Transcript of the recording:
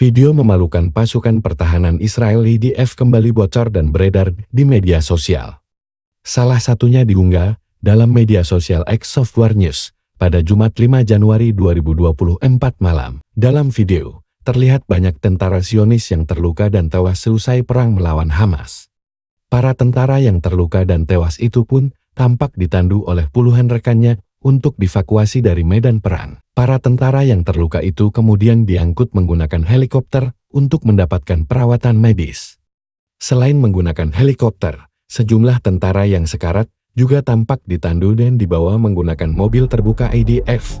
Video memalukan pasukan pertahanan Israel IDF kembali bocor dan beredar di media sosial. Salah satunya diunggah dalam media sosial X Soft War News pada Jumat 5 Januari 2024 malam. Dalam video, terlihat banyak tentara Sionis yang terluka dan tewas selesai perang melawan Hamas. Para tentara yang terluka dan tewas itu pun tampak ditandu oleh puluhan rekannya untuk dievakuasi dari medan perang. Para tentara yang terluka itu kemudian diangkut menggunakan helikopter untuk mendapatkan perawatan medis. Selain menggunakan helikopter, sejumlah tentara yang sekarat juga tampak ditandu dan dibawa menggunakan mobil terbuka IDF.